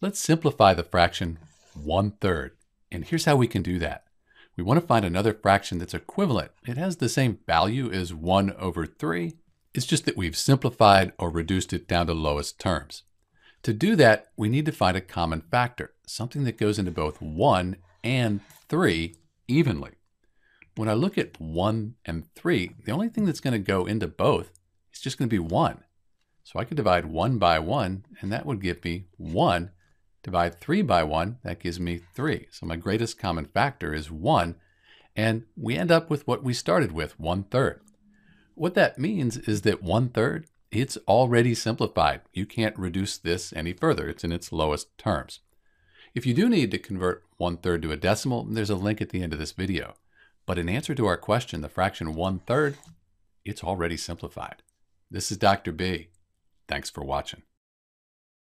Let's simplify the fraction 1/3. And here's how we can do that. We want to find another fraction that's equivalent. It has the same value as 1/3. It's just that we've simplified or reduced it down to lowest terms. To do that, we need to find a common factor, something that goes into both 1 and 3 evenly. When I look at 1 and 3, the only thing that's going to go into both is just going to be 1. So I could divide 1 by 1, and that would give me 1. Divide 3 by 1, that gives me 3. So my greatest common factor is 1, and we end up with what we started with, 1/3. What that means is that 1/3, it's already simplified. You can't reduce this any further. It's in its lowest terms. If you do need to convert 1/3 to a decimal, there's a link at the end of this video. But in answer to our question, the fraction 1/3, it's already simplified. This is Dr. B. Thanks for watching.